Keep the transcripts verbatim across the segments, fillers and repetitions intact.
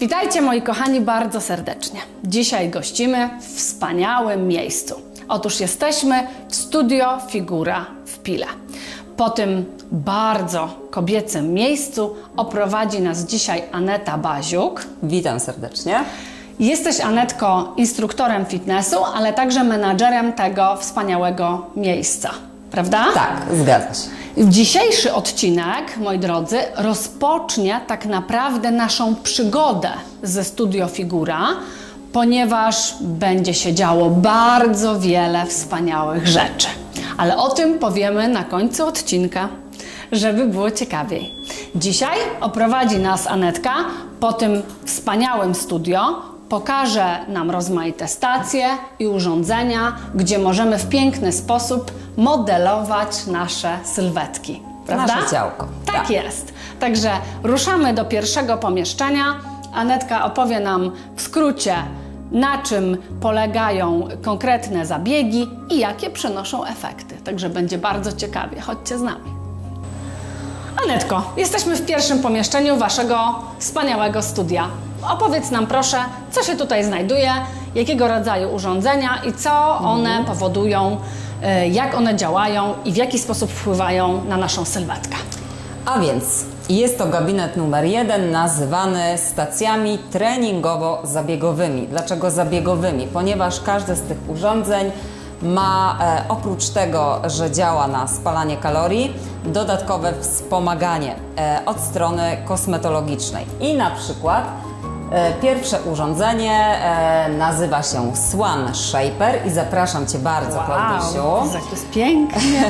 Witajcie moi kochani bardzo serdecznie. Dzisiaj gościmy w wspaniałym miejscu. Otóż jesteśmy w Studio Figura w Pile. Po tym bardzo kobiecym miejscu oprowadzi nas dzisiaj Aneta Baziuk. Witam serdecznie. Jesteś, Anetko, instruktorem fitnessu, ale także menadżerem tego wspaniałego miejsca, prawda? Tak, zgadza się. Dzisiejszy odcinek, moi drodzy, rozpocznie tak naprawdę naszą przygodę ze Studio Figura, ponieważ będzie się działo bardzo wiele wspaniałych rzeczy. Ale o tym powiemy na końcu odcinka, żeby było ciekawiej. Dzisiaj oprowadzi nas Anetka po tym wspaniałym studio, pokaże nam rozmaite stacje i urządzenia, gdzie możemy w piękny sposób modelować nasze sylwetki. Prawda? Nasze ciałko. Tak, tak jest. Także ruszamy do pierwszego pomieszczenia. Anetka opowie nam w skrócie, na czym polegają konkretne zabiegi i jakie przynoszą efekty. Także będzie bardzo ciekawie. Chodźcie z nami. Anetko, jesteśmy w pierwszym pomieszczeniu Waszego wspaniałego studia. Opowiedz nam proszę, co się tutaj znajduje, jakiego rodzaju urządzenia i co one powodują, jak one działają i w jaki sposób wpływają na naszą sylwetkę. A więc jest to gabinet numer jeden, nazwany stacjami treningowo-zabiegowymi. Dlaczego zabiegowymi? Ponieważ każde z tych urządzeń ma e, oprócz tego, że działa na spalanie kalorii, dodatkowe wspomaganie e, od strony kosmetologicznej. I na przykład e, pierwsze urządzenie e, nazywa się Swan Shaper i zapraszam Cię bardzo, wow, Klaudysiu. Jak to jest pięknie.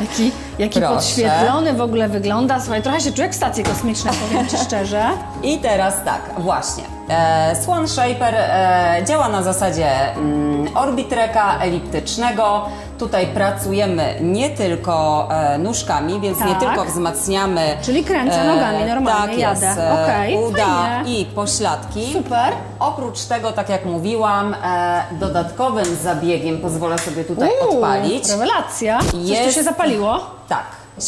Jaki, jaki podświetlony w ogóle wygląda. Słuchaj, trochę się czuję jak stacje kosmiczne, powiem Ci szczerze. I teraz tak, właśnie. E, Swan Shaper e, działa na zasadzie mm, orbitreka eliptycznego. Tutaj pracujemy nie tylko e, nóżkami, więc tak. Nie tylko wzmacniamy. Czyli kręcę e, nogami, normalnie tak jadę. Jest, e, okay, uda fajnie. I pośladki. Super. Oprócz tego, tak jak mówiłam, e, dodatkowym zabiegiem, pozwolę sobie tutaj Uuu, odpalić. Rewelacja. Jest, coś tu się zapaliło? Tak.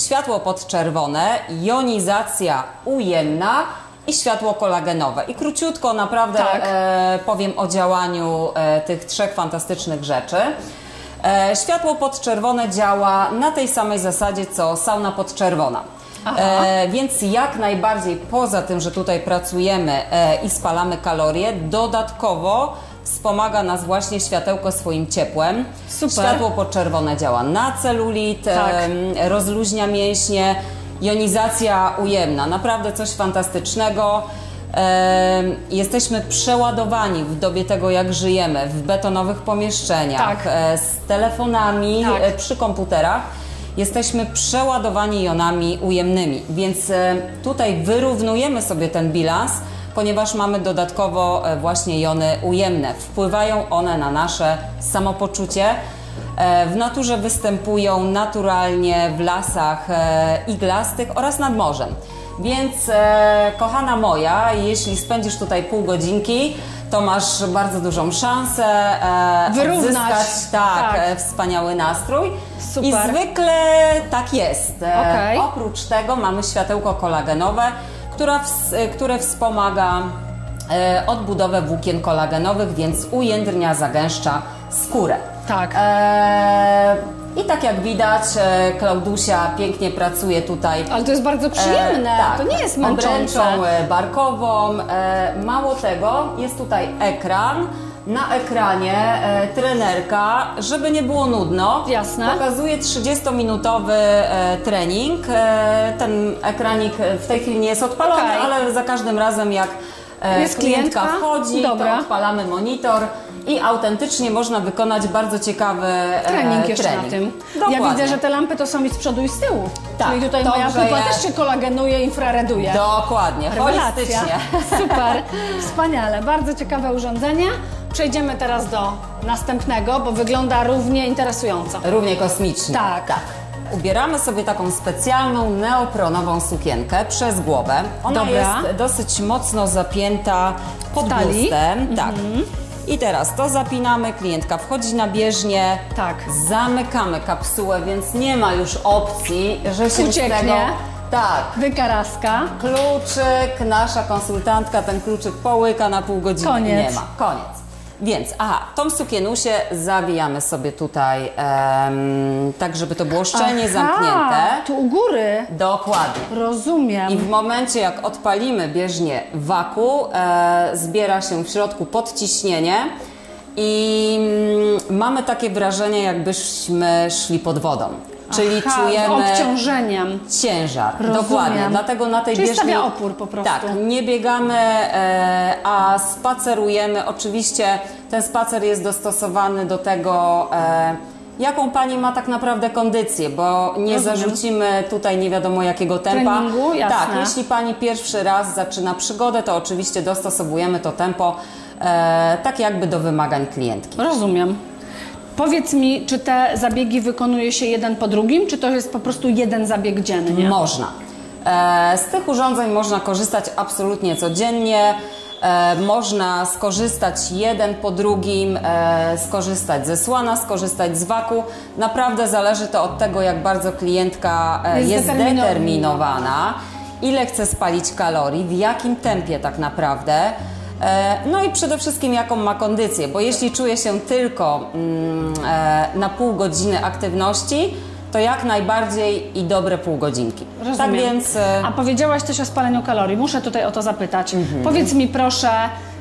Światło podczerwone, jonizacja ujemna i światło kolagenowe. I króciutko naprawdę tak. e, powiem o działaniu e, tych trzech fantastycznych rzeczy. E, światło podczerwone działa na tej samej zasadzie, co sauna podczerwona. E, więc jak najbardziej, poza tym, że tutaj pracujemy e, i spalamy kalorie, dodatkowo wspomaga nas właśnie światełko swoim ciepłem. Super. Światło podczerwone działa na celulit, tak. e, rozluźnia mięśnie. Jonizacja ujemna, naprawdę coś fantastycznego. E, jesteśmy przeładowani w dobie tego, jak żyjemy, w betonowych pomieszczeniach, tak. e, z telefonami, tak. e, przy komputerach. Jesteśmy przeładowani jonami ujemnymi, więc e, tutaj wyrównujemy sobie ten bilans, ponieważ mamy dodatkowo e, właśnie jony ujemne. Wpływają one na nasze samopoczucie. W naturze występują naturalnie w lasach iglastych oraz nad morzem. Więc kochana moja, jeśli spędzisz tutaj pół godzinki, to masz bardzo dużą szansę wyrównać, odzyskać tak, tak. wspaniały nastrój. Super. I zwykle tak jest. Okay. Oprócz tego mamy światełko kolagenowe, które wspomaga odbudowę włókien kolagenowych, więc ujędrnia, zagęszcza skórę. Tak. Eee, I tak jak widać, e, Klaudusia pięknie pracuje tutaj. Ale to jest bardzo przyjemne, e, tak. to nie jest męczące. Obręczą barkową. E, mało tego, jest tutaj ekran. Na ekranie e, trenerka, żeby nie było nudno, jasne. Pokazuje trzydziestominutowy e, trening. E, ten ekranik w tej chwili nie jest odpalony, okay. ale za każdym razem jak e, jest klientka, klientka wchodzi, dobra. to odpalamy monitor. I autentycznie można wykonać bardzo ciekawy trening jeszcze trening. na tym. Dokładnie. Ja widzę, że te lampy to są i z przodu i z tyłu. Tak, czyli tutaj to, moja pupa też się kolagenuje, infrareduje. Dokładnie, holistycznie. Super, wspaniale, bardzo ciekawe urządzenie. Przejdziemy teraz do następnego, bo wygląda równie interesująco. Równie kosmicznie. Tak. tak. Ubieramy sobie taką specjalną neopronową sukienkę przez głowę. Ona Dobra. jest dosyć mocno zapięta pod bustem. Tak. Mhm. I teraz to zapinamy, klientka wchodzi na bieżnię, tak. zamykamy kapsułę, więc nie ma już opcji, że się Ucieknie. z tego Tak. Wykaraska. Kluczyk, nasza konsultantka ten kluczyk połyka na pół godziny. Koniec. Nie ma. Koniec. Więc, aha, tą sukienusię zawijamy sobie tutaj, em, tak żeby to było szczelnie aha, zamknięte. Tu u góry. Dokładnie. Rozumiem. I w momencie, jak odpalimy bieżnię waku, e, zbiera się w środku podciśnienie i mm, mamy takie wrażenie, jakbyśmy szli pod wodą. Czyli aha, czujemy z obciążeniem. Ciężar. Rozumiem. Dokładnie. Dlatego na tej czyli bieżni stawia opór po prostu. Tak, nie biegamy, e, a spacerujemy. Oczywiście ten spacer jest dostosowany do tego, e, jaką pani ma tak naprawdę kondycję, bo nie rozumiem. Zarzucimy tutaj nie wiadomo jakiego tempa. Treningu? Jasne. Tak, jeśli pani pierwszy raz zaczyna przygodę, to oczywiście dostosowujemy to tempo e, tak jakby do wymagań klientki. Rozumiem. Powiedz mi, czy te zabiegi wykonuje się jeden po drugim, czy to jest po prostu jeden zabieg dziennie? Można. E, z tych urządzeń można korzystać absolutnie codziennie. E, można skorzystać jeden po drugim, e, skorzystać ze słana, skorzystać z waku. Naprawdę zależy to od tego, jak bardzo klientka e, jest, jest determinowana. determinowana, ile chce spalić kalorii, w jakim tempie tak naprawdę. No i przede wszystkim jaką ma kondycję, bo jeśli czuje się tylko mm, na pół godziny aktywności, to jak najbardziej i dobre pół godzinki. Rozumiem. Tak więc... A powiedziałaś też o spaleniu kalorii, muszę tutaj o to zapytać. Mhm. Powiedz mi proszę,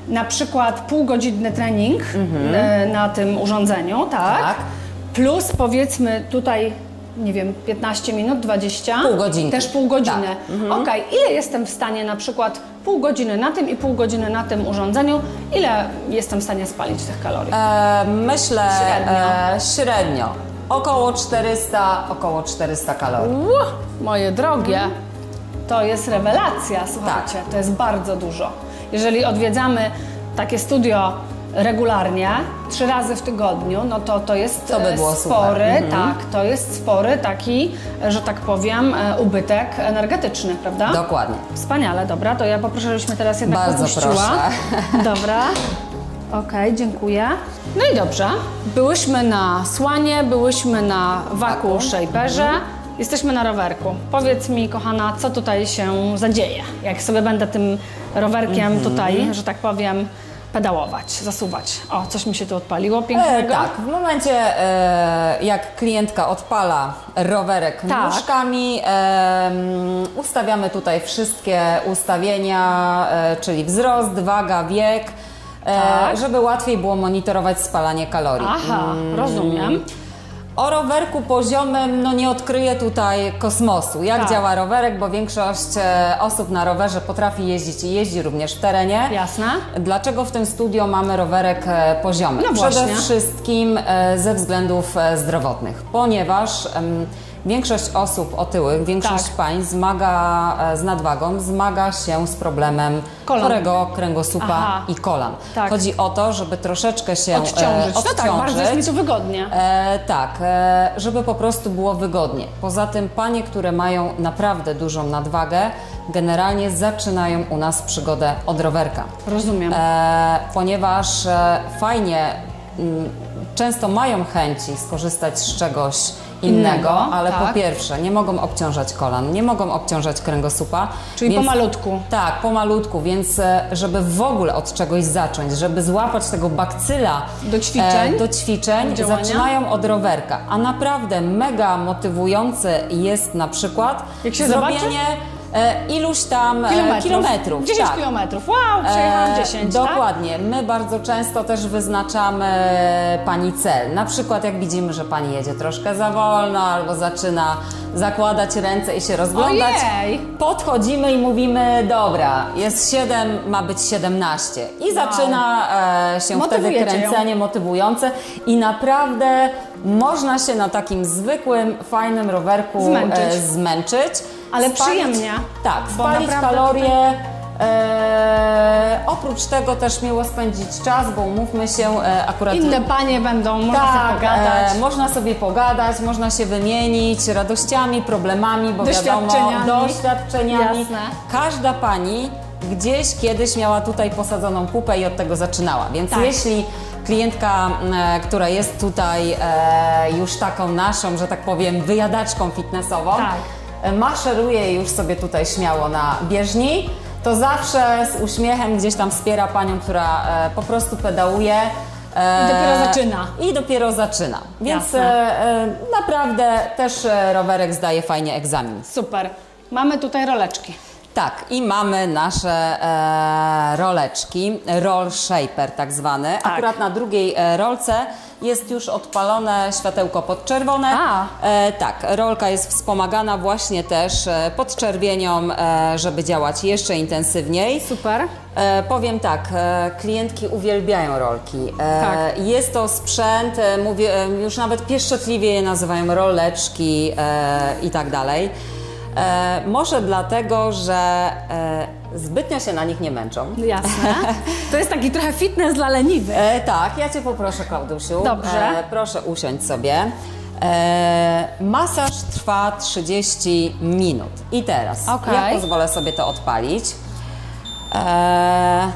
na przykład półgodzinny trening mhm. na tym urządzeniu, tak? tak? Plus powiedzmy tutaj, nie wiem, piętnaście minut, dwadzieścia? Pół godziny. Też pół godziny. Tak. Mhm. Okej, ile jestem w stanie na przykład pół godziny na tym i pół godziny na tym urządzeniu, ile jestem w stanie spalić tych kalorii? E, myślę średnio. E, średnio. Około czterysta, około czterysta kalorii. Uuu, moje drogie, to jest rewelacja, słuchajcie, tak. To jest bardzo dużo. Jeżeli odwiedzamy takie studio regularnie, trzy razy w tygodniu, no to to jest to by było spory, mhm. tak, to jest spory taki, że tak powiem, ubytek energetyczny, prawda? Dokładnie. Wspaniale, dobra, to ja poproszę, żebyśmy teraz jednak bardzo opuściła. Proszę. Dobra, okej, okay, dziękuję. No i dobrze, byłyśmy na słanie, byłyśmy na Vacu Shaperze, mhm. jesteśmy na rowerku. Powiedz mi, kochana, co tutaj się zadzieje, jak sobie będę tym rowerkiem mhm. tutaj, że tak powiem, pedałować, zasuwać. O, coś mi się tu odpaliło pięknego. E, tak, w momencie e, jak klientka odpala rowerek tak. nóżkami, e, ustawiamy tutaj wszystkie ustawienia, e, czyli wzrost, waga, wiek, e, tak. żeby łatwiej było monitorować spalanie kalorii. Aha, mm. rozumiem. O rowerku poziomym no nie odkryję tutaj kosmosu, jak tak. działa rowerek, bo większość osób na rowerze potrafi jeździć i jeździ również w terenie. Jasne. Dlaczego w tym studio mamy rowerek poziomy? No Przede właśnie. wszystkim ze względów zdrowotnych, ponieważ większość osób otyłych, większość tak. pań zmaga z nadwagą, zmaga się z problemem kolan. chorego kręgosłupa Aha. i kolan. Tak. Chodzi o to, żeby troszeczkę się odciążyć. E, odciążyć. No tak, bardzo jest mi to wygodnie. E, tak, e, żeby po prostu było wygodnie. Poza tym panie, które mają naprawdę dużą nadwagę, generalnie zaczynają u nas przygodę od rowerka. Rozumiem. E, ponieważ e, fajnie, m, często mają chęci skorzystać z czegoś innego, ale tak. po pierwsze nie mogą obciążać kolan, nie mogą obciążać kręgosłupa. Czyli więc, pomalutku. Tak, pomalutku, więc żeby w ogóle od czegoś zacząć, żeby złapać tego bakcyla do ćwiczeń, e, do ćwiczeń zaczynają od rowerka. A naprawdę mega motywujące jest na przykład Jak się zrobienie zobaczy? iluś tam kilometrów. kilometrów dziesięć tak. kilometrów, wow, przejechałam dziesięć, dokładnie, tak? My bardzo często też wyznaczamy pani cel. Na przykład jak widzimy, że pani jedzie troszkę za wolno albo zaczyna zakładać ręce i się rozglądać, Ojej. podchodzimy i mówimy, dobra, jest siedem, ma być siedemnaście. I wow. zaczyna się Motywujecie wtedy kręcenie ją. motywujące i naprawdę można się na takim zwykłym, fajnym rowerku zmęczyć. zmęczyć. Ale spalić, przyjemnie. Tak, spalić kalorie. E, oprócz tego też miło spędzić czas, bo umówmy się e, akurat... Inne panie będą, można tak, sobie pogadać. E, można sobie pogadać, można się wymienić radościami, problemami, bo wiadomo, doświadczeniami. Jasne. Każda pani gdzieś kiedyś miała tutaj posadzoną kupę i od tego zaczynała, więc tak. jeśli klientka, e, która jest tutaj e, już taką naszą, że tak powiem, wyjadaczką fitnessową, tak. maszeruje już sobie tutaj śmiało na bieżni, to zawsze z uśmiechem gdzieś tam wspiera panią, która po prostu pedałuje. I dopiero zaczyna. I dopiero zaczyna. Więc Jasne. Naprawdę też rowerek zdaje fajnie egzamin. Super. Mamy tutaj roleczki. Tak, i mamy nasze e, roleczki, Roll Shaper tak zwany. Tak. Akurat na drugiej rolce jest już odpalone światełko podczerwone. A. E, tak, rolka jest wspomagana właśnie też podczerwienią, e, żeby działać jeszcze intensywniej. Super. E, powiem tak, e, klientki uwielbiają rolki. E, tak. Jest to sprzęt, e, mówię, e, już nawet pieszczotliwie je nazywają roleczki e, i tak dalej. E, może dlatego, że e, zbytnio się na nich nie męczą. Jasne. To jest taki trochę fitness dla leniwych. E, tak, ja Cię poproszę, Klaudusiu. Dobrze. E, proszę usiąść sobie. E, masaż trwa trzydzieści minut. I teraz okay. ja pozwolę sobie to odpalić. E,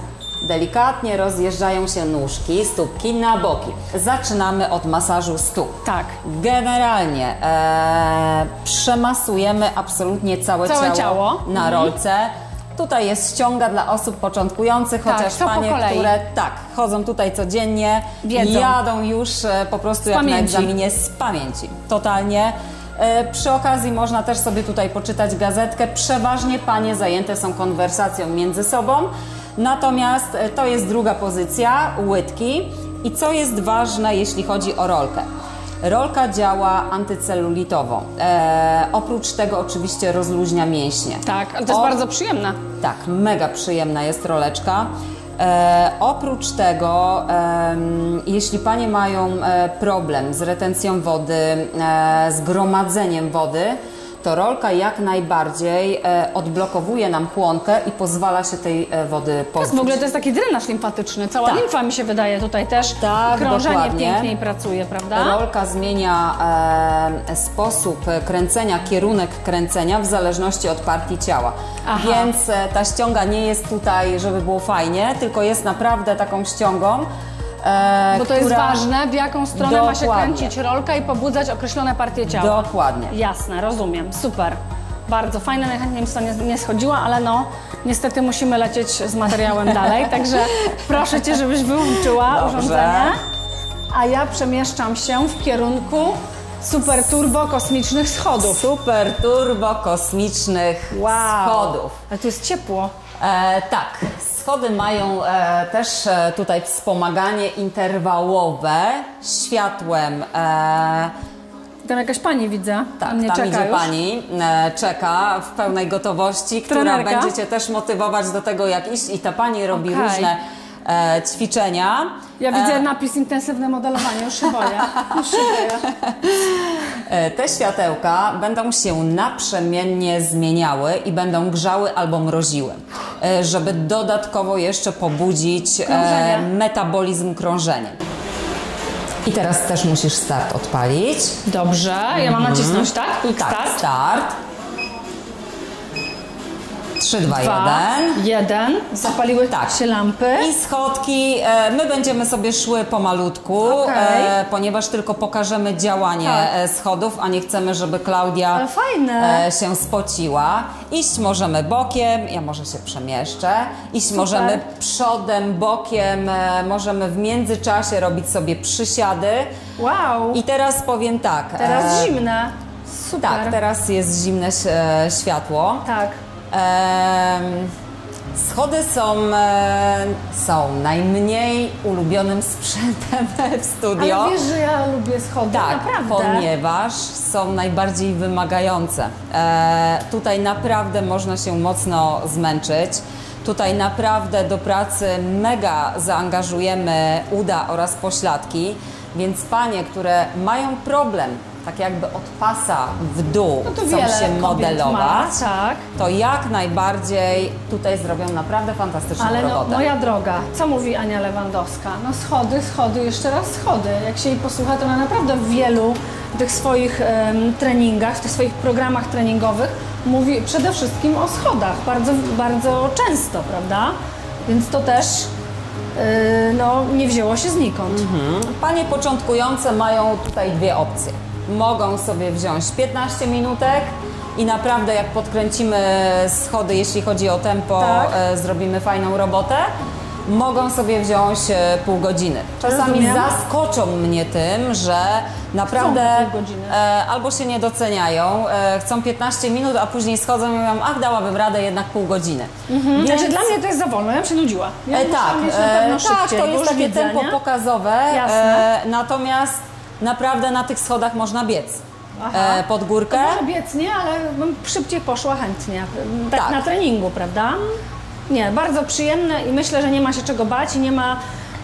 delikatnie rozjeżdżają się nóżki, stópki na boki. Zaczynamy od masażu stóp. Tak. Generalnie e, przemasujemy absolutnie całe, całe ciało, ciało na rolce. Mhm. Tutaj jest ściąga dla osób początkujących, tak, chociaż panie, które tak, chodzą tutaj codziennie, wiedzą. Jadą już po prostu z jak pamięci. Na egzaminie z pamięci. Totalnie. Przy okazji można też sobie tutaj poczytać gazetkę. Przeważnie panie zajęte są konwersacją między sobą. Natomiast to jest druga pozycja, łydki. I co jest ważne, jeśli chodzi o rolkę? Rolka działa antycelulitowo. E, oprócz tego oczywiście rozluźnia mięśnie. Tak, ale to jest o, bardzo przyjemna. Tak, mega przyjemna jest roleczka. E, oprócz tego, e, jeśli panie mają problem z retencją wody, e, z gromadzeniem wody, to rolka jak najbardziej e, odblokowuje nam chłonkę i pozwala się tej e, wody pozbyć. Tak, w ogóle to jest taki drenaż limfatyczny. Cała tak. limfa mi się wydaje tutaj też. Tak, krążenie dokładnie. Piękniej pracuje, prawda? Rolka zmienia e, sposób kręcenia, kierunek kręcenia w zależności od partii ciała. Aha. Więc e, ta ściąga nie jest tutaj, żeby było fajnie, tylko jest naprawdę taką ściągą. E, Bo to która... jest ważne, w jaką stronę Dokładnie. Ma się kręcić rolka i pobudzać określone partie ciała. Dokładnie. Jasne, rozumiem, super. Bardzo fajne, najchętniej mi to nie, nie schodziła, ale no niestety musimy lecieć z materiałem dalej, także proszę Cię, żebyś wyłączyła urządzenie. A ja przemieszczam się w kierunku super turbo kosmicznych schodów. Super turbo kosmicznych wow. schodów. Ale tu jest ciepło. E, tak, schody mają e, też e, tutaj wspomaganie interwałowe światłem. E, tam jakaś pani widzę. Tak, mnie tam czeka idzie już. Pani, e, czeka w pełnej gotowości, Trenerka. Która będzie Cię też motywować do tego, jak iść i ta pani robi okay. różne e, ćwiczenia. Ja widzę e, napis intensywne modelowanie, już się boję. Już się boję. Te światełka będą się naprzemiennie zmieniały i będą grzały albo mroziły, żeby dodatkowo jeszcze pobudzić krążenie. Metabolizm krążenia. I teraz też musisz start odpalić. Dobrze, ja mam nacisnąć, tak? Quick start. Tak, start. trzy, dwa, jeden. Zapaliły tak. się lampy. I schodki. My będziemy sobie szły pomalutku, okay. ponieważ tylko pokażemy działanie tak. schodów, a nie chcemy, żeby Klaudia się spociła. Iść możemy bokiem, ja może się przemieszczę. Iść Super. Możemy przodem, bokiem, możemy w międzyczasie robić sobie przysiady. Wow. I teraz powiem tak. Teraz e... zimne. Super. Tak, teraz jest zimne światło. Tak. Schody są, są najmniej ulubionym sprzętem w studio. Ale wiesz, że ja lubię schody, tak, naprawdę. Ponieważ są najbardziej wymagające. Tutaj naprawdę można się mocno zmęczyć. Tutaj naprawdę do pracy mega zaangażujemy uda oraz pośladki, więc panie, które mają problem tak jakby od pasa w dół no chcą się modelować, ma, tak. to jak najbardziej tutaj zrobią naprawdę fantastyczną Ale robotę. Ale no, moja droga, co mówi Ania Lewandowska? No schody, schody, jeszcze raz schody. Jak się jej posłucha, to ona naprawdę w wielu tych swoich um, treningach, w tych swoich programach treningowych mówi przede wszystkim o schodach, bardzo, bardzo często, prawda? Więc to też... Yy, no, nie wzięło się znikąd. Mhm. Panie początkujące mają tutaj dwie opcje. mogą sobie wziąć piętnaście minutek i naprawdę jak podkręcimy schody, jeśli chodzi o tempo, tak. e, zrobimy fajną robotę. Mogą sobie wziąć pół godziny. Czasami Rozumiem. zaskoczą mnie tym, że naprawdę e, albo się nie doceniają, e, chcą piętnaście minut, a później schodzą i mówią, ach, dałabym radę jednak pół godziny. Mhm. Więc... Znaczy dla mnie to jest za wolno, ja bym się nudziła. Ja e, tak, e, tak, to jest takie widzenia. tempo pokazowe, e, natomiast naprawdę na tych schodach można biec. Aha. Pod górkę. To może biec, nie, ale bym szybciej poszła chętnie, tak, tak na treningu, prawda? Nie, bardzo przyjemne i myślę, że nie ma się czego bać i nie ma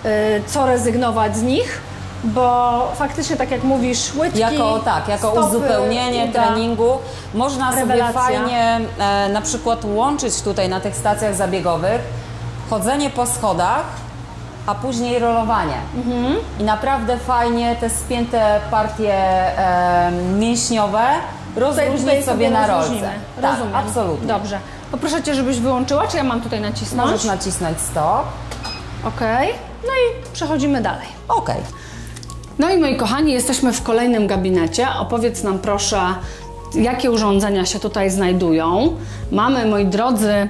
y, co rezygnować z nich, bo faktycznie, tak jak mówisz, łydki, jako, tak, jako stopy, uzupełnienie uda, treningu, można rewelacja. sobie fajnie e, na przykład łączyć tutaj na tych stacjach zabiegowych chodzenie po schodach, a później rolowanie. Mhm. I naprawdę fajnie te spięte partie e, mięśniowe rozróżnić sobie, sobie na rolce. Tak, absolutnie. Dobrze. Poproszę Cię, żebyś wyłączyła, czy ja mam tutaj nacisnąć? Możesz nacisnąć stop. Okej. Okay. No i przechodzimy dalej. Okej. Okay. No i moi kochani, jesteśmy w kolejnym gabinecie. Opowiedz nam proszę, jakie urządzenia się tutaj znajdują. Mamy, moi drodzy,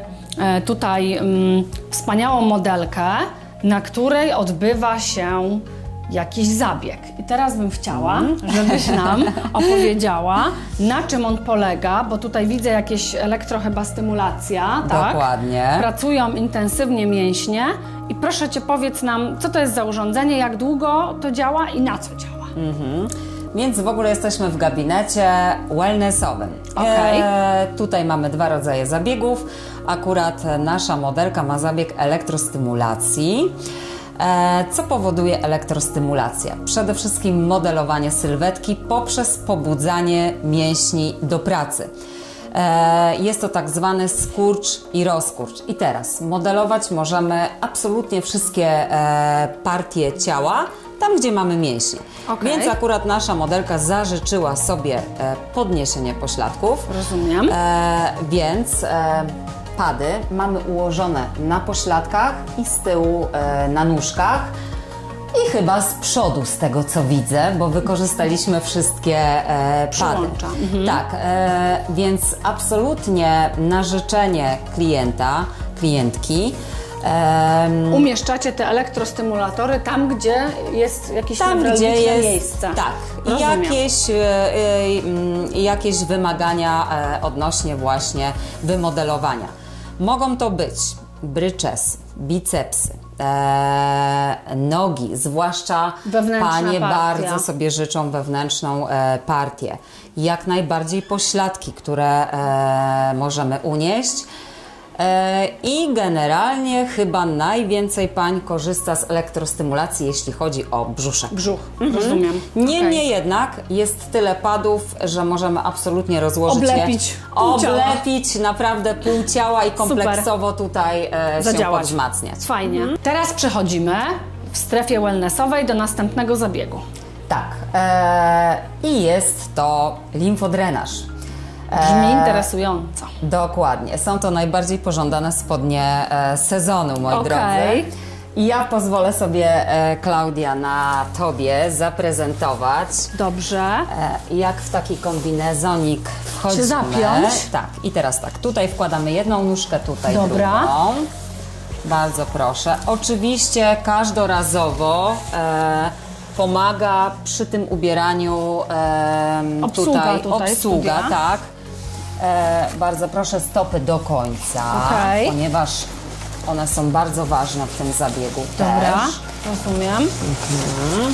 tutaj mm, wspaniałą modelkę, na której odbywa się jakiś zabieg. I teraz bym chciała, żebyś nam opowiedziała, na czym on polega, bo tutaj widzę jakieś elektro chyba stymulacja, tak? Dokładnie. Pracują intensywnie mięśnie i proszę Cię, powiedz nam, co to jest za urządzenie, jak długo to działa i na co działa. Mhm. Więc w ogóle jesteśmy w gabinecie wellnessowym. Okay. E, tutaj mamy dwa rodzaje zabiegów. Akurat nasza modelka ma zabieg elektrostymulacji. Co powoduje elektrostymulacja? Przede wszystkim modelowanie sylwetki poprzez pobudzanie mięśni do pracy. Jest to tak zwany skurcz i rozkurcz. I teraz modelować możemy absolutnie wszystkie partie ciała, tam gdzie mamy mięśnie. Okay. Więc akurat nasza modelka zażyczyła sobie podniesienie pośladków. Rozumiem. Więc... Pady mamy ułożone na pośladkach i z tyłu e, na nóżkach i chyba z przodu, z tego co widzę, bo wykorzystaliśmy wszystkie e, pady. Mhm. Tak, e, więc absolutnie na życzenie klienta, klientki umieszczacie te elektrostymulatory tam, gdzie jest jakieś neurologiczne miejsce. Tak, jakieś, jakieś wymagania odnośnie właśnie wymodelowania. Mogą to być bryczesy, bicepsy, nogi, zwłaszcza panie bardzo sobie życzą wewnętrzną partię. Jak najbardziej pośladki, które możemy unieść. I generalnie chyba najwięcej pań korzysta z elektrostymulacji, jeśli chodzi o brzuszek. Brzuch, mhm. rozumiem. Niemniej okay. jednak jest tyle padów, że możemy absolutnie rozłożyć oblepić je, oblepić pół naprawdę pół ciała i kompleksowo Super. tutaj e, się podwzmacniać. Fajnie. Mhm. Teraz przechodzimy w strefie wellnessowej do następnego zabiegu. Tak. E, I jest to limfodrenaż. Brzmi interesująco. E, dokładnie. Są to najbardziej pożądane spodnie e, sezonu, moi okay. drodzy. I ja pozwolę sobie, e, Klaudia, na Tobie zaprezentować. Dobrze. E, jak w taki kombinezonik wchodzimy. Się zapiąć. Tak. I teraz tak. Tutaj wkładamy jedną nóżkę, tutaj Dobra. drugą. Bardzo proszę. Oczywiście każdorazowo e, pomaga przy tym ubieraniu e, obsługa, tutaj, tutaj obsługa, tak. E, bardzo proszę, stopy do końca, okay. ponieważ one są bardzo ważne w tym zabiegu. Dobra, też. rozumiem. Mhm.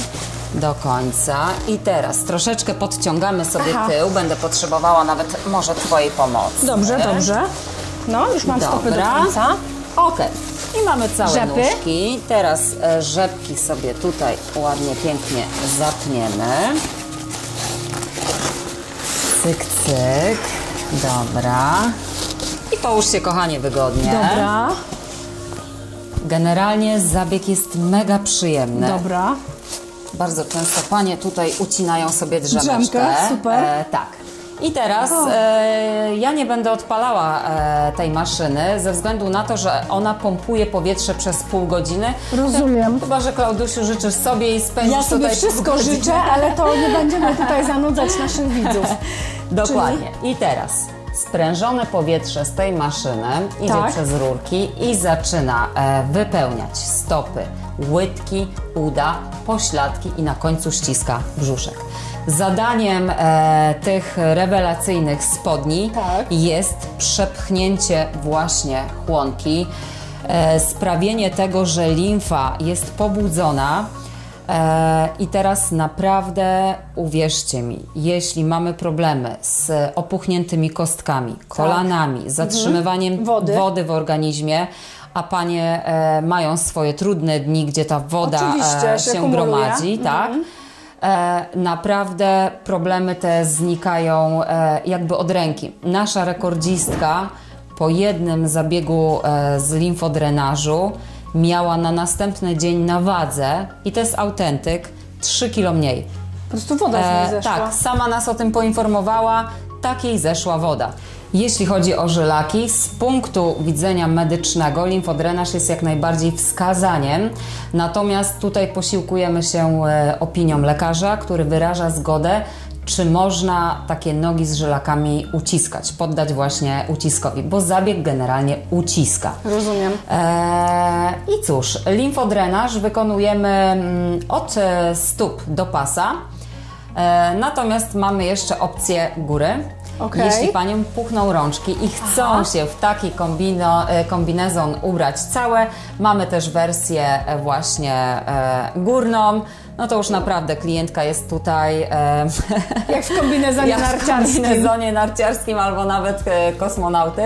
Do końca. I teraz troszeczkę podciągamy sobie Aha. tył. Będę potrzebowała nawet może Twojej pomocy. Dobrze, dobrze. No, już mam Dobra. stopy do końca. Okej. Okay. I mamy całe rzepy. nóżki. Teraz rzepki sobie tutaj ładnie, pięknie zapniemy. Cyk, cyk. Dobra. I połóż się, kochanie, wygodnie. Dobra. Generalnie zabieg jest mega przyjemny. Dobra. Bardzo często panie tutaj ucinają sobie drzemeczkę. Drzemkę, super. E, tak. I teraz e, ja nie będę odpalała e, tej maszyny ze względu na to, że ona pompuje powietrze przez pół godziny. Rozumiem. Chyba że, Klaudusiu, życzysz sobie i spędzisz ja tutaj. Ja sobie wszystko życzę, ale to nie będziemy tutaj zanudzać naszych widzów. Dokładnie. Czyli... I teraz sprężone powietrze z tej maszyny idzie tak. przez rurki i zaczyna e, wypełniać stopy, łydki, uda, pośladki i na końcu ściska brzuszek. Zadaniem e, tych rewelacyjnych spodni tak. jest przepchnięcie właśnie chłonki, e, sprawienie tego, że limfa jest pobudzona. E, I teraz naprawdę uwierzcie mi, jeśli mamy problemy z opuchniętymi kostkami, kolanami, tak. zatrzymywaniem mhm. wody. wody w organizmie, a panie e, mają swoje trudne dni, gdzie ta woda e, się, się gromadzi, tak? Mhm. E, naprawdę problemy te znikają e, jakby od ręki. Nasza rekordzistka po jednym zabiegu e, z limfodrenażu miała na następny dzień na wadze, i to jest autentyk, trzy kilo mniej. Po prostu woda z niej zeszła. E, tak, sama nas o tym poinformowała, tak jej zeszła woda. Jeśli chodzi o żylaki, z punktu widzenia medycznego limfodrenaż jest jak najbardziej wskazaniem, natomiast tutaj posiłkujemy się opinią lekarza, który wyraża zgodę, czy można takie nogi z żylakami uciskać, poddać właśnie uciskowi, bo zabieg generalnie uciska. Rozumiem. Eee, I cóż, limfodrenaż wykonujemy od stóp do pasa, eee, natomiast mamy jeszcze opcję góry. Okay. Jeśli paniom puchną rączki i chcą Aha. się w taki kombino, kombinezon ubrać całe, mamy też wersję właśnie e, górną, no to już naprawdę klientka jest tutaj... E, jak w kombinezonie jak narciarskim. w kombinezonie narciarskim albo nawet e, kosmonauty.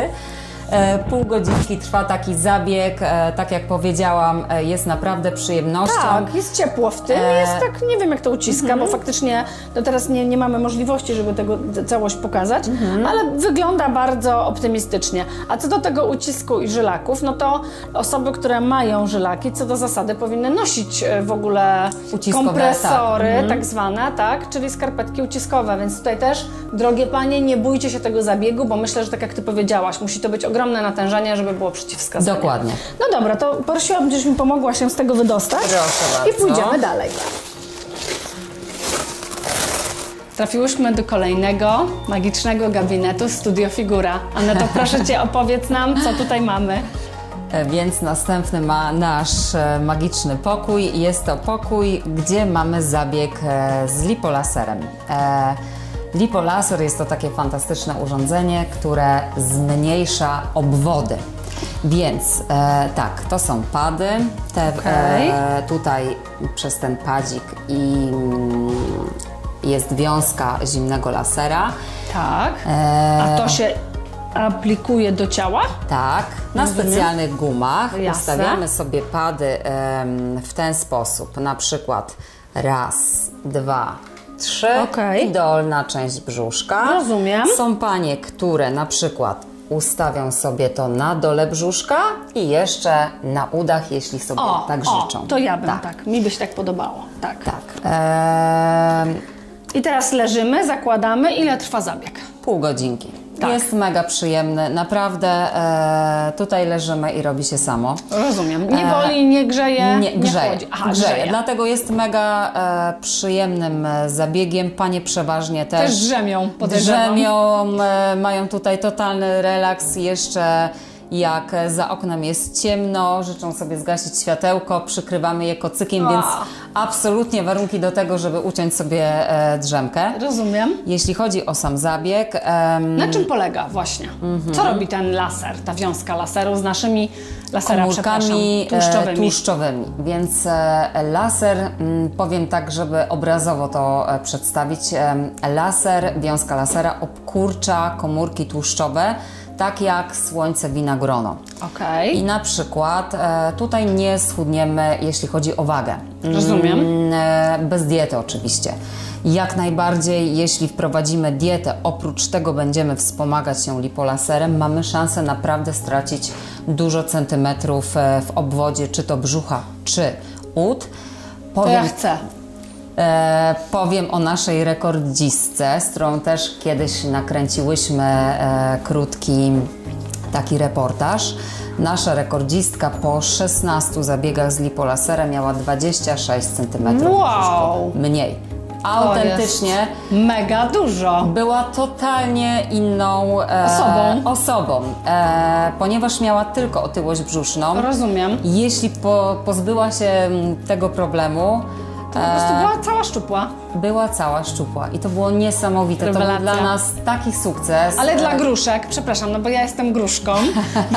E, pół godzinki trwa taki zabieg, e, tak jak powiedziałam, e, jest naprawdę przyjemnością. Tak, jest ciepło w tym, e... jest tak, nie wiem jak to uciska, mm -hmm. bo faktycznie no teraz nie, nie mamy możliwości, żeby tego całość pokazać, mm -hmm. ale wygląda bardzo optymistycznie. A co do tego ucisku i żylaków, no to osoby, które mają żylaki, co do zasady powinny nosić w ogóle uciskowe, kompresory, tak. Mm -hmm. tak zwane, tak, czyli skarpetki uciskowe, więc tutaj też, drogie panie, nie bójcie się tego zabiegu, bo myślę, że tak jak ty powiedziałaś, musi to być ogromne natężenie, żeby było przeciwwskazanie. Dokładnie. No dobra, to prosiłam, gdzieś mi pomogła się z tego wydostać. Proszę bardzo. I pójdziemy dalej. Trafiłyśmy do kolejnego magicznego gabinetu Studio Figura. Aneto, proszę Cię, opowiedz nam, co tutaj mamy. Więc następny ma nasz magiczny pokój. Jest to pokój, gdzie mamy zabieg z lipolaserem. Lipolaser jest to takie fantastyczne urządzenie, które zmniejsza obwody. Więc e, tak, to są pady, te, okay. e, tutaj przez ten padzik i jest wiązka zimnego lasera. Tak, e, a to się aplikuje do ciała? Tak, na Rozumiem. specjalnych gumach. Jasne. Ustawiamy sobie pady e, w ten sposób, na przykład raz, dwa, trzy okay. i dolna część brzuszka. Rozumiem. Są panie, które na przykład ustawią sobie to na dole brzuszka i jeszcze na udach, jeśli sobie o, tak o, życzą. To ja bym tak. tak. Mi by się tak podobało. Tak. tak. Eee... I teraz leżymy, zakładamy. Ile trwa zabieg? Pół godzinki. Tak. Jest mega przyjemny. Naprawdę e, tutaj leżymy i robi się samo. Rozumiem. Nie boli, nie grzeje, nie, grzeje, nie chodzi. Aha, grzeje. grzeje. Dlatego jest mega e, przyjemnym zabiegiem. Panie przeważnie też... Też drzemią. Drzemią, e, mają tutaj totalny relaks. Jeszcze jak za oknem jest ciemno, życzą sobie zgasić światełko, przykrywamy je kocykiem, A. więc absolutnie warunki do tego, żeby uciąć sobie e, drzemkę. Rozumiem. Jeśli chodzi o sam zabieg... Em... Na czym polega właśnie? Mm-hmm. Co robi ten laser, ta wiązka laseru z naszymi lasera, komórkami tłuszczowymi. tłuszczowymi? Więc e, laser, m, powiem tak, żeby obrazowo to e, przedstawić, e, laser, wiązka lasera obkurcza komórki tłuszczowe, tak jak słońce winogrono. Okay. I na przykład e, tutaj nie schudniemy, jeśli chodzi o wagę. Rozumiem. Mm, bez diety oczywiście. Jak najbardziej, jeśli wprowadzimy dietę, oprócz tego będziemy wspomagać się lipolaserem, mamy szansę naprawdę stracić dużo centymetrów w obwodzie, czy to brzucha, czy ud. Powiem, to ja chcę. E, powiem o naszej rekordzistce, z którą też kiedyś nakręciłyśmy e, krótki taki reportaż. Nasza rekordzistka po szesnastu zabiegach z lipolaserem miała dwadzieścia sześć centymetrów. Wow! Mniej. Autentycznie mega dużo. Była totalnie inną e, osobą, osobą e, ponieważ miała tylko otyłość brzuszną. Rozumiem. Jeśli po, pozbyła się tego problemu, to po prostu była cała szczupła. Była cała szczupła i to było niesamowite. Rewelacja. To był dla nas taki sukces. Ale dla gruszek, przepraszam, no bo ja jestem gruszką.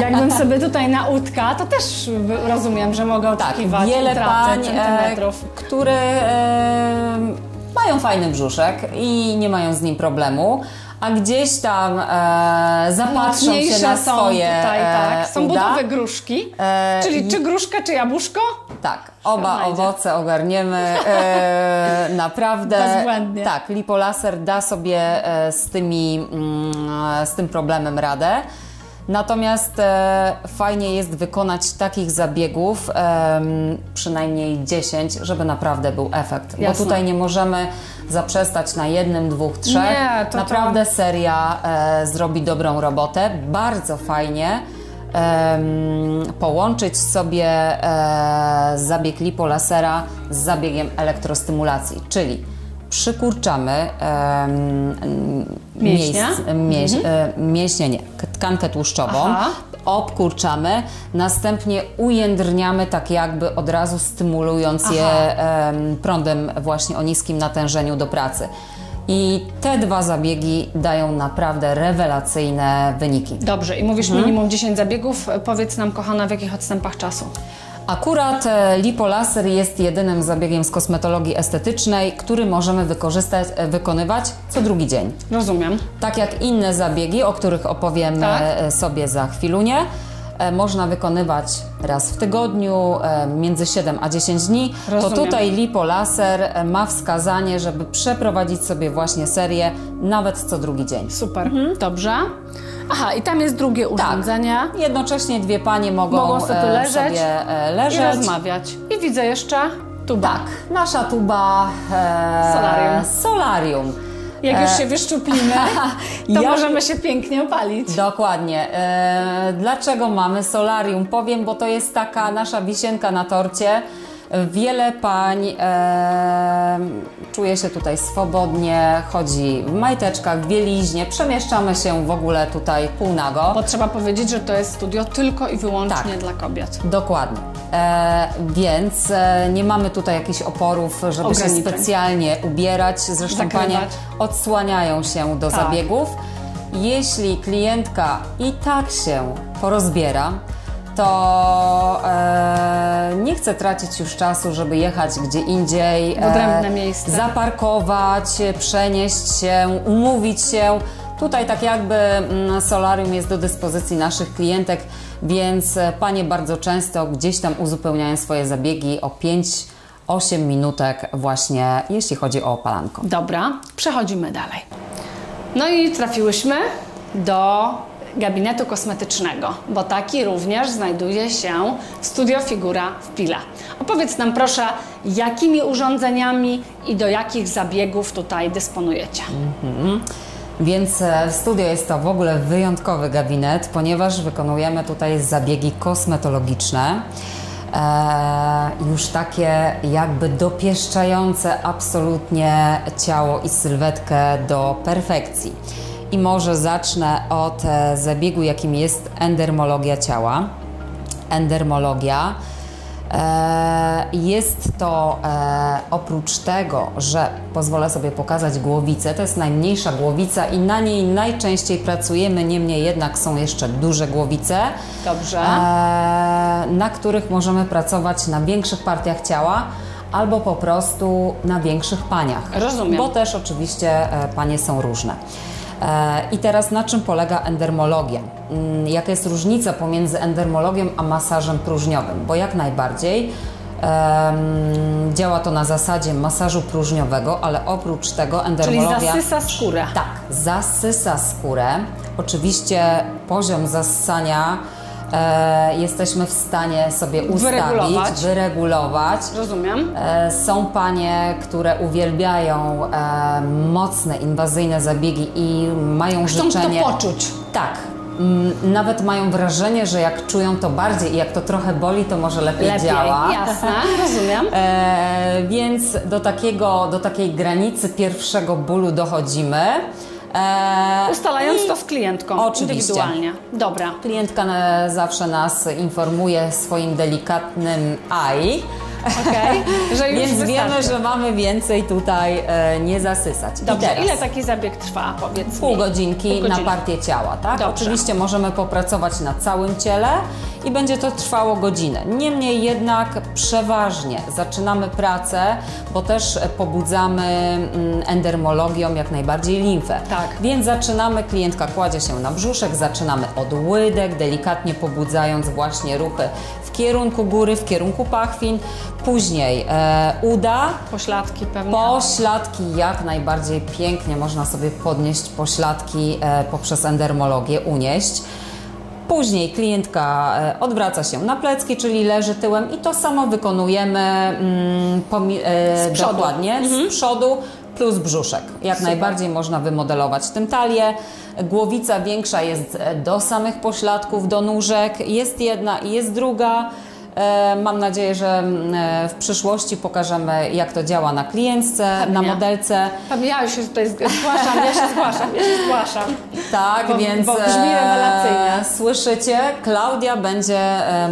Jakbym sobie tutaj na utka, to też rozumiem, że mogę oczekiwać tak, wiele pań, centymetrów. E, które e, mają fajny brzuszek i nie mają z nim problemu, a gdzieś tam e, zapatrzą się na swoje są tutaj, tak. Są uda. Budowe gruszki, e, czyli czy gruszka, czy jabłuszko? Tak, oba owoce ogarniemy, e, naprawdę. Bezbłędnie. Tak, lipolaser da sobie z, tymi, z tym problemem radę. Natomiast e, fajnie jest wykonać takich zabiegów, e, przynajmniej dziesięć, żeby naprawdę był efekt. Jasne. Bo tutaj nie możemy zaprzestać na jednym, dwóch, trzech. Nie, to naprawdę to... seria e, zrobi dobrą robotę. Bardzo fajnie e, połączyć sobie e, zabieg lipolasera z zabiegiem elektrostymulacji, czyli przykurczamy e, mięśnia, mięś, mhm. e, mięśnie nie, tkankę tłuszczową. Aha. Obkurczamy, następnie ujędrniamy tak jakby od razu stymulując Aha. je e, prądem właśnie o niskim natężeniu do pracy. I te dwa zabiegi dają naprawdę rewelacyjne wyniki. Dobrze, i mówisz mhm. minimum dziesięć zabiegów. Powiedz nam, kochana, w jakich odstępach czasu? Akurat lipolaser jest jedynym zabiegiem z kosmetologii estetycznej, który możemy wykorzystać, wykonywać co drugi dzień. Rozumiem. Tak jak inne zabiegi, o których opowiem tak. sobie za chwilunię, można wykonywać raz w tygodniu, między siedem a dziesięć dni. Rozumiem. To tutaj lipolaser ma wskazanie, żeby przeprowadzić sobie właśnie serię nawet co drugi dzień. Super, mhm. dobrze. Aha, i tam jest drugie urządzenie. Tak. Jednocześnie dwie panie mogą, mogą sobie, leżeć sobie leżeć i rozmawiać. I widzę jeszcze tuba. Tak, nasza tuba e, solarium. solarium. Jak już się wyszczuplimy, to ja... możemy się pięknie opalić. Dokładnie. E, dlaczego mamy solarium? Powiem, bo to jest taka nasza wisienka na torcie. Wiele pań e, czuje się tutaj swobodnie, chodzi w majteczkach, w bieliźnie, przemieszczamy się w ogóle tutaj półnago. Bo trzeba powiedzieć, że to jest studio tylko i wyłącznie tak, dla kobiet. Dokładnie. E, więc e, nie mamy tutaj jakichś oporów, żeby Ograniczeń. się specjalnie ubierać. Zresztą Zakrywać. panie odsłaniają się do tak. zabiegów. Jeśli klientka i tak się porozbiera, to e, nie chcę tracić już czasu, żeby jechać gdzie indziej, w odrębne miejsce. E, zaparkować, przenieść się, umówić się. Tutaj tak jakby mm, solarium jest do dyspozycji naszych klientek, więc panie bardzo często gdzieś tam uzupełniają swoje zabiegi o pięć do ośmiu minutek właśnie, jeśli chodzi o opalanko. Dobra, przechodzimy dalej. No i trafiłyśmy do gabinetu kosmetycznego, bo taki również znajduje się w Studio Figura w Pila. Opowiedz nam proszę, jakimi urządzeniami i do jakich zabiegów tutaj dysponujecie. Mm-hmm. Więc w studio jest to w ogóle wyjątkowy gabinet, ponieważ wykonujemy tutaj zabiegi kosmetologiczne. Eee, już takie jakby dopieszczające absolutnie ciało i sylwetkę do perfekcji. I może zacznę od zabiegu, jakim jest endermologia ciała. Endermologia e, jest to e, oprócz tego, że pozwolę sobie pokazać głowicę, to jest najmniejsza głowica i na niej najczęściej pracujemy, niemniej jednak są jeszcze duże głowice, Dobrze. E, na których możemy pracować na większych partiach ciała. Albo po prostu na większych paniach. Rozumiem. Bo też oczywiście panie są różne. I teraz na czym polega endermologia? Jaka jest różnica pomiędzy endermologią a masażem próżniowym? Bo jak najbardziej um, działa to na zasadzie masażu próżniowego, ale oprócz tego endermologia... Czyli zasysa skórę. Tak, zasysa skórę. Oczywiście poziom zassania e, jesteśmy w stanie sobie ustawić, wyregulować. wyregulować. Rozumiem. E, są panie, które uwielbiają e, mocne, inwazyjne zabiegi i mają Chcą życzenie... Chcą to poczuć. Tak. Nawet mają wrażenie, że jak czują to bardziej i jak to trochę boli, to może lepiej, lepiej działa. Jasne, rozumiem. E, więc do, takiego, do takiej granicy pierwszego bólu dochodzimy. E, Ustalając i... to z klientką Oczywiście. indywidualnie. Dobra. Klientka na, zawsze nas informuje swoim delikatnym aj. Okay, że już Więc wystarczy. wiemy, że mamy więcej tutaj e, nie zasysać. Dobrze, I teraz, ile taki zabieg trwa, powiedzmy? Pół godzinki, Pół godzinki. na partię ciała, tak? Dobrze. Oczywiście możemy popracować na całym ciele i będzie to trwało godzinę. Niemniej jednak przeważnie zaczynamy pracę, bo też pobudzamy endermologią jak najbardziej limfę. Tak. Więc zaczynamy, klientka kładzie się na brzuszek, zaczynamy od łydek, delikatnie pobudzając właśnie ruchy w kierunku góry, w kierunku pachwin. Później e, uda, pośladki pewnie. Pośladki jak najbardziej pięknie można sobie podnieść pośladki e, poprzez endermologię, unieść. Później klientka e, odwraca się na plecki, czyli leży tyłem i to samo wykonujemy mm, pomi, e, z dokładnie mhm. z przodu plus brzuszek. Jak Super. najbardziej można wymodelować tym talię. Głowica większa jest do samych pośladków, do nóżek. Jest jedna i jest druga. Mam nadzieję, że w przyszłości pokażemy, jak to działa na klientce, Pewnie. na modelce. Pewnie ja już się tutaj zgłaszam, ja się zgłaszam, ja się zgłaszam. Tak, bo, więc bo brzmi rewelacyjnie. Słyszycie, Klaudia będzie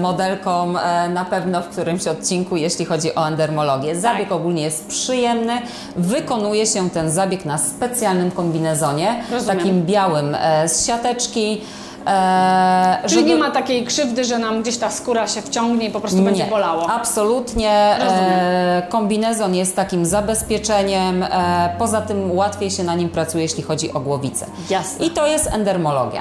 modelką na pewno w którymś odcinku, jeśli chodzi o endermologię. Zabieg tak. ogólnie jest przyjemny, wykonuje się ten zabieg na specjalnym kombinezonie, Rozumiem. takim białym z siateczki. Eee, Czyli żeby... nie ma takiej krzywdy, że nam gdzieś ta skóra się wciągnie i po prostu nie, będzie bolało. Absolutnie. Eee, kombinezon jest takim zabezpieczeniem. Eee, poza tym łatwiej się na nim pracuje, jeśli chodzi o głowicę. Jasne. I to jest endermologia.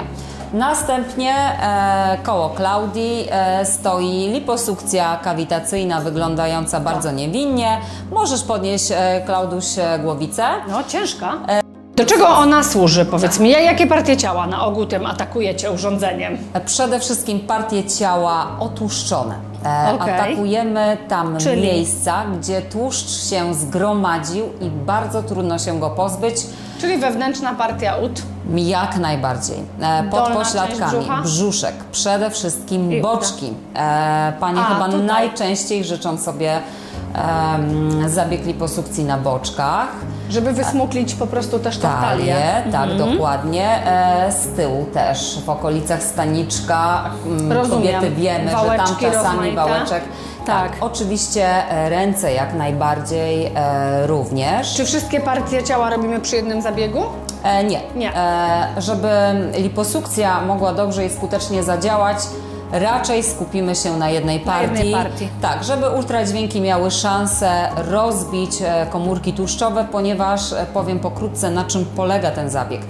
Następnie e, koło Klaudii e, stoi liposukcja kawitacyjna, wyglądająca bardzo no. niewinnie. Możesz podnieść, e, Klauduś, głowicę. No, ciężka. E, Do czego ona służy, powiedz mi? Jakie partie ciała na ogół tym atakujecie urządzeniem? Przede wszystkim partie ciała otłuszczone. E, okay. Atakujemy tam Czyli... miejsca, gdzie tłuszcz się zgromadził i bardzo trudno się go pozbyć. Czyli wewnętrzna partia ud? Jak najbardziej. E, pod Dolna pośladkami, brzuszek, przede wszystkim I boczki. E, panie A, chyba tutaj. najczęściej życzą sobie Um, zabieg liposukcji na boczkach. Żeby wysmuklić po prostu też tą talię. Tak, mhm. dokładnie. E, z tyłu też, w okolicach staniczka. Rozumiem. Kobiety wiemy, Wałeczki że tam czasami rozmaite. Wałeczek. Tak. tak, oczywiście ręce jak najbardziej e, również. Czy wszystkie partie ciała robimy przy jednym zabiegu? E, nie. nie. E, żeby liposukcja mogła dobrze i skutecznie zadziałać, raczej skupimy się na jednej partii. Na jednej partii. Tak, żeby ultradźwięki miały szansę rozbić komórki tłuszczowe, ponieważ powiem pokrótce, na czym polega ten zabieg.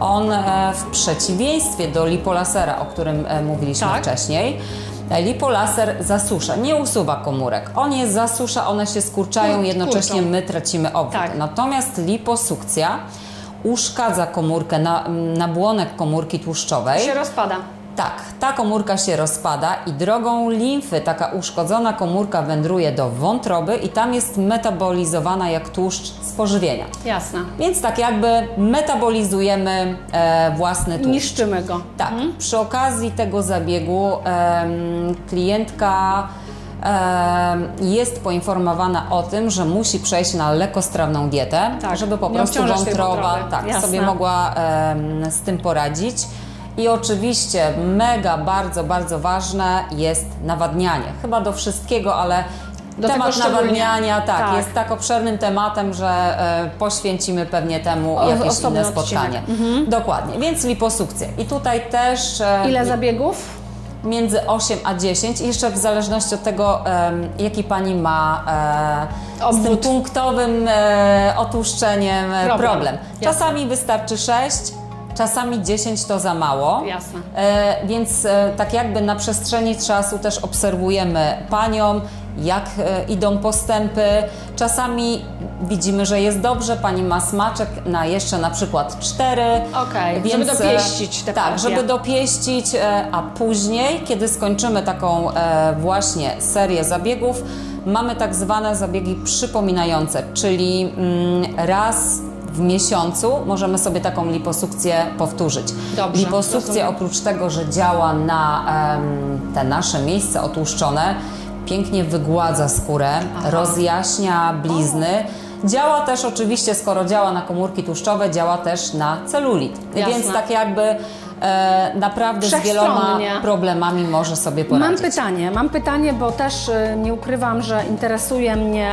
On w przeciwieństwie do lipolasera, o którym mówiliśmy tak. wcześniej, lipolaser zasusza, nie usuwa komórek. On je zasusza, one się skurczają, jednocześnie my tracimy obwód. Tak. Natomiast liposukcja uszkadza komórkę, nabłonek komórki tłuszczowej. Się rozpada. Tak, ta komórka się rozpada i drogą limfy taka uszkodzona komórka wędruje do wątroby i tam jest metabolizowana jak tłuszcz z pożywienia. Jasne. Więc tak jakby metabolizujemy e, własny tłuszcz. Niszczymy go. Tak. Mhm. Przy okazji tego zabiegu e, klientka e, jest poinformowana o tym, że musi przejść na lekkostrawną dietę, tak. żeby po prostu wątroba tak, sobie mogła e, z tym poradzić. I oczywiście mega, bardzo, bardzo ważne jest nawadnianie. Chyba do wszystkiego, ale do temat nawadniania tak, tak. jest tak obszernym tematem, że y, poświęcimy pewnie temu o, jakieś inne spotkanie. Mhm. Dokładnie, więc liposukcja. I tutaj też... Y, Ile zabiegów? Między osiem a dziesięć, jeszcze w zależności od tego, y, jaki pani ma y, z tym punktowym y, otłuszczeniem problem. problem. Czasami Jasne. wystarczy sześć. Czasami dziesięć to za mało, Jasne. E, więc e, tak jakby na przestrzeni czasu też obserwujemy panią, jak idą postępy. Czasami widzimy, że jest dobrze, pani ma smaczek na jeszcze na przykład cztery. Okej, okay, żeby dopieścić te Tak, partia. żeby dopieścić, a później, kiedy skończymy taką właśnie serię zabiegów, mamy tak zwane zabiegi przypominające, czyli raz w miesiącu możemy sobie taką liposukcję powtórzyć. Dobrze, liposukcja rozumiem. Oprócz tego, że działa na te nasze miejsce otłuszczone, pięknie wygładza skórę, Aha. rozjaśnia blizny. O. Działa też oczywiście, skoro działa na komórki tłuszczowe, działa też na celulit. Jasne. Więc tak jakby e, naprawdę z wieloma problemami może sobie poradzić. Mam pytanie, mam pytanie, bo też y, nie ukrywam, że interesuje mnie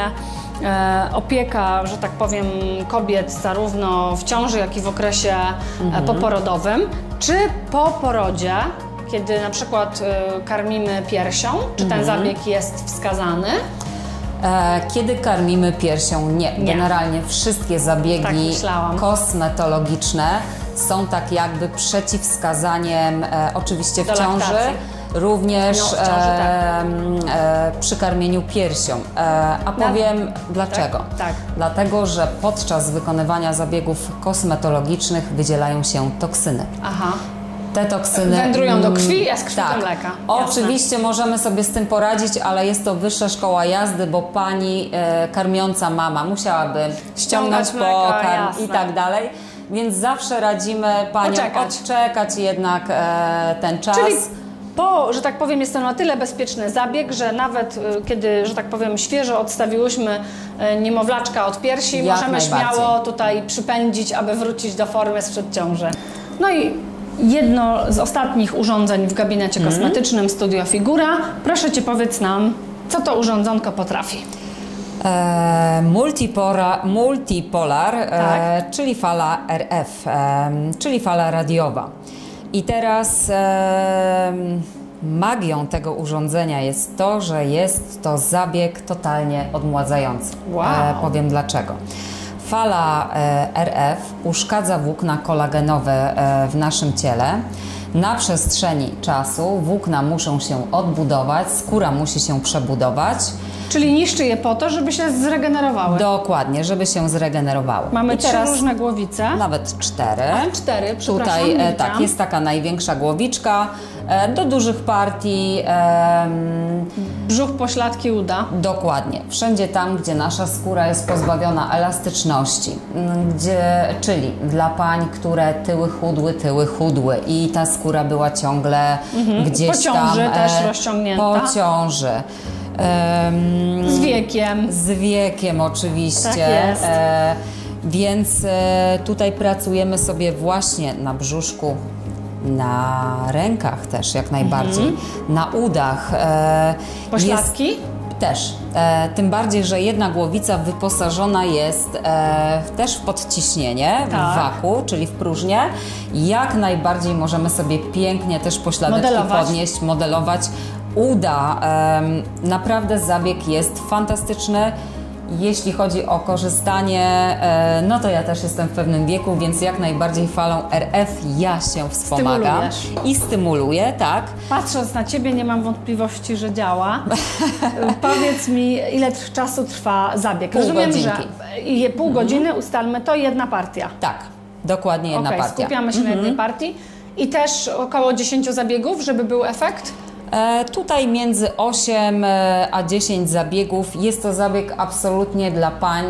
opieka, że tak powiem, kobiet zarówno w ciąży, jak i w okresie mhm. poporodowym. Czy po porodzie, kiedy na przykład karmimy piersią, czy ten mhm. zabieg jest wskazany? Kiedy karmimy piersią, nie. nie. Generalnie wszystkie zabiegi tak kosmetologiczne są tak jakby przeciwwskazaniem e, oczywiście w ciąży. Również no, wciąż, tak. e, e, przy karmieniu piersią. E, a powiem tak. dlaczego. Tak? Tak. Dlatego, że podczas wykonywania zabiegów kosmetologicznych wydzielają się toksyny. Aha. Te toksyny wędrują do krwi, a z krwi tak. do mleka. Oczywiście możemy sobie z tym poradzić, ale jest to wyższa szkoła jazdy, bo pani e, karmiąca mama musiałaby ściągnąć pokarm i tak dalej. Więc zawsze radzimy paniom Poczekać. odczekać jednak e, ten czas. Czyli Po, że tak powiem, jest to na tyle bezpieczny zabieg, że nawet kiedy, że tak powiem, świeżo odstawiłyśmy niemowlaczka od piersi, Jak możemy śmiało tutaj przypędzić, aby wrócić do formy sprzed ciąży. No i jedno z ostatnich urządzeń w gabinecie mm. kosmetycznym Studio Figura. Proszę Cię, powiedz nam, co to urządzonko potrafi? E, multipora, multipolar, tak. e, czyli fala R F, e, czyli fala radiowa. I teraz e, magią tego urządzenia jest to, że jest to zabieg totalnie odmładzający. Wow. E, powiem dlaczego. Fala e, R F uszkadza włókna kolagenowe e, w naszym ciele. Na przestrzeni czasu włókna muszą się odbudować, skóra musi się przebudować. Czyli niszczy je po to, żeby się zregenerowały. Dokładnie, żeby się zregenerowały. Mamy I trzy teraz różne głowice. Nawet cztery. A, cztery, przepraszam. Tutaj e, tak, jest taka największa głowiczka e, do dużych partii. E, Brzuch, pośladki, uda. Dokładnie. Wszędzie tam, gdzie nasza skóra jest pozbawiona elastyczności. Gdzie, czyli dla pań, które tyły chudły, tyły chudły i ta skóra była ciągle mhm. gdzieś po ciąży tam. ciąży też e, rozciągnięta. Po ciąży. Um, z wiekiem. Z wiekiem oczywiście. Tak jest. E, więc e, tutaj pracujemy sobie właśnie na brzuszku, na rękach też jak najbardziej, mhm. na udach. E, Pośladki? Jest, też. E, tym bardziej, że jedna głowica wyposażona jest e, też w podciśnienie, tak. w waku, czyli w próżnię. Jak najbardziej możemy sobie pięknie też pośladeczki modelować. podnieść, modelować. Uda. Naprawdę zabieg jest fantastyczny. Jeśli chodzi o korzystanie, no to ja też jestem w pewnym wieku, więc jak najbardziej falą R F ja się wspomagam. Stymulujesz. I stymuluję, tak. Patrząc na Ciebie, nie mam wątpliwości, że działa. Powiedz mi, ile czasu trwa zabieg? Pół Rozumiem, godzinki. że pół godziny, mhm. ustalmy, to jedna partia. Tak, dokładnie jedna okay, partia. Skupiamy się mhm. na jednej partii i też około dziesięciu zabiegów, żeby był efekt. Tutaj między osiem a dziesięć zabiegów. Jest to zabieg absolutnie dla pań,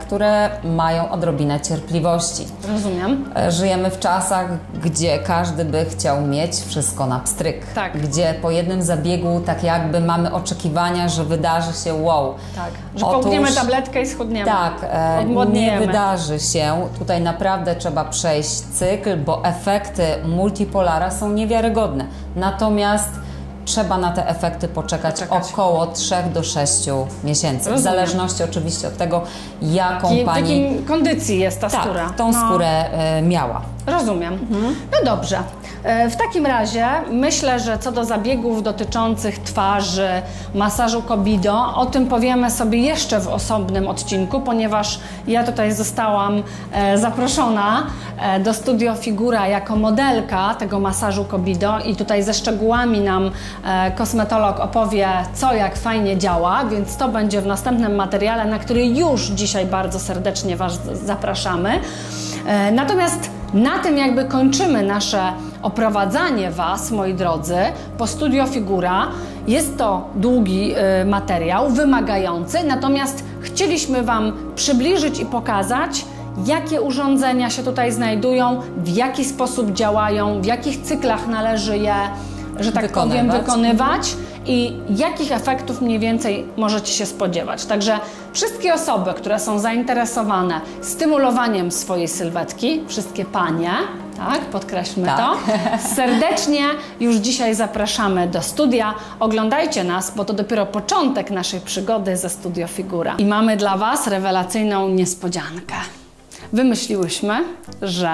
które mają odrobinę cierpliwości. Rozumiem. Żyjemy w czasach, gdzie każdy by chciał mieć wszystko na pstryk. Tak. Gdzie po jednym zabiegu tak jakby mamy oczekiwania, że wydarzy się wow. Tak. Że Otóż, połkniemy tabletkę i schudniemy. Tak. Nie wydarzy się. Tutaj naprawdę trzeba przejść cykl, bo efekty multipolara są niewiarygodne. Natomiast trzeba na te efekty poczekać, poczekać. około trzech do sześciu miesięcy. Rozumiem. W zależności oczywiście od tego, jaką Jaki, pani... W jakiej kondycji jest ta tak, skóra. tą no. skórę y, miała. Rozumiem. Mhm. No dobrze. W takim razie myślę, że co do zabiegów dotyczących twarzy, masażu Kobido, o tym powiemy sobie jeszcze w osobnym odcinku, ponieważ ja tutaj zostałam zaproszona do Studio Figura jako modelka tego masażu Kobido i tutaj ze szczegółami nam kosmetolog opowie, co jak fajnie działa, więc to będzie w następnym materiale, na który już dzisiaj bardzo serdecznie Was zapraszamy. Natomiast na tym jakby kończymy nasze oprowadzanie Was, moi drodzy, po Studio Figura. Jest to długi y, materiał, wymagający, natomiast chcieliśmy Wam przybliżyć i pokazać, jakie urządzenia się tutaj znajdują, w jaki sposób działają, w jakich cyklach należy je, że tak wykonywać. powiem, wykonywać i jakich efektów mniej więcej możecie się spodziewać. Także wszystkie osoby, które są zainteresowane stymulowaniem swojej sylwetki, wszystkie panie, tak, podkreślmy tak. to, serdecznie już dzisiaj zapraszamy do studia. Oglądajcie nas, bo to dopiero początek naszej przygody ze Studio Figura. I mamy dla Was rewelacyjną niespodziankę. Wymyśliłyśmy, że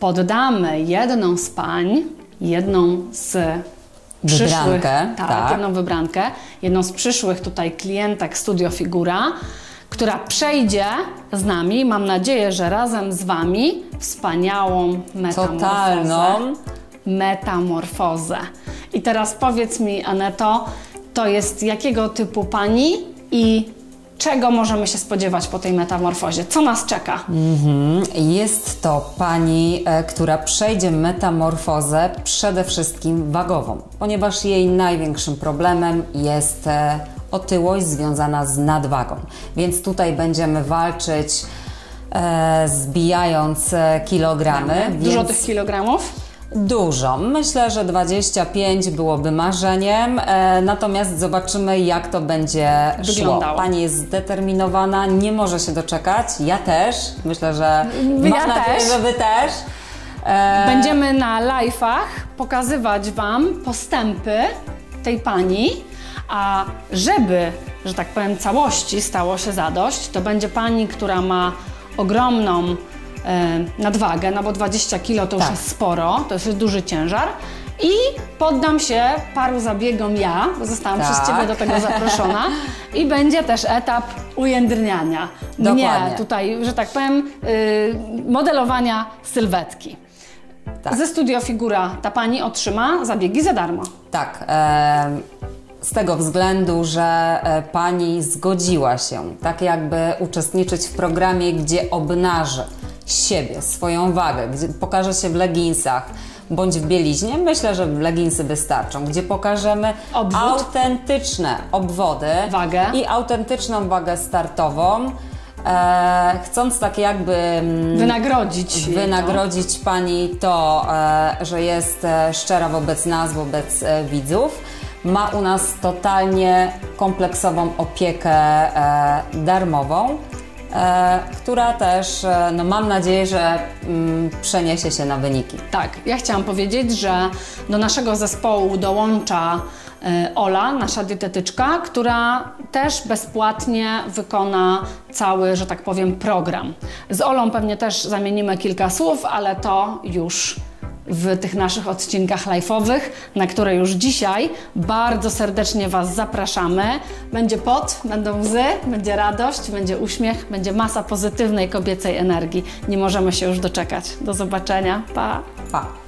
poddamy jedną z pań, jedną z Przyszłych, tak, tak. jedną wybrankę, jedną z przyszłych tutaj klientek Studio Figura, która przejdzie z nami, mam nadzieję, że razem z Wami, wspaniałą metamorfozę. Totalną metamorfozę. I teraz powiedz mi, Aneto, to jest jakiego typu pani i czego możemy się spodziewać po tej metamorfozie? Co nas czeka? Mm-hmm. Jest to pani, która przejdzie metamorfozę przede wszystkim wagową, ponieważ jej największym problemem jest otyłość związana z nadwagą. Więc tutaj będziemy walczyć, e, zbijając kilogramy. Mamy. Dużo więc... tych kilogramów? Dużo. Myślę, że dwadzieścia pięć byłoby marzeniem, e, natomiast zobaczymy, jak to będzie wyglądało. Szło. Pani jest zdeterminowana, nie może się doczekać. Ja też. Myślę, że ja mam nadzieję, też. że Wy też. E... Będziemy na live'ach pokazywać Wam postępy tej pani, a żeby, że tak powiem, całości stało się zadość, to będzie pani, która ma ogromną nadwagę, no bo dwadzieścia kilo to tak. już jest sporo, to jest duży ciężar i poddam się paru zabiegom ja, bo zostałam tak. przez Ciebie do tego zaproszona i będzie też etap ujędrniania mnie tutaj, że tak powiem, modelowania sylwetki. Tak. Ze Studio Figura ta Pani otrzyma zabiegi za darmo. Tak. E Z tego względu, że Pani zgodziła się tak jakby uczestniczyć w programie, gdzie obnaży siebie, swoją wagę, gdzie pokaże się w leginsach bądź w bieliźnie. Myślę, że leginsy wystarczą, gdzie pokażemy Obwód. autentyczne obwody wagę. i autentyczną wagę startową, e, chcąc tak jakby wynagrodzić, wynagrodzić to. Pani to, e, że jest szczera wobec nas, wobec e, widzów. Ma u nas totalnie kompleksową opiekę e, darmową, e, która też, e, no mam nadzieję, że mm, przeniesie się na wyniki. Tak, ja chciałam powiedzieć, że do naszego zespołu dołącza e, Ola, nasza dietetyczka, która też bezpłatnie wykona cały, że tak powiem, program. Z Olą pewnie też zamienimy kilka słów, ale to już w tych naszych odcinkach live'owych, na które już dzisiaj bardzo serdecznie Was zapraszamy. Będzie pot, będą łzy, będzie radość, będzie uśmiech, będzie masa pozytywnej kobiecej energii. Nie możemy się już doczekać. Do zobaczenia. Pa! Pa!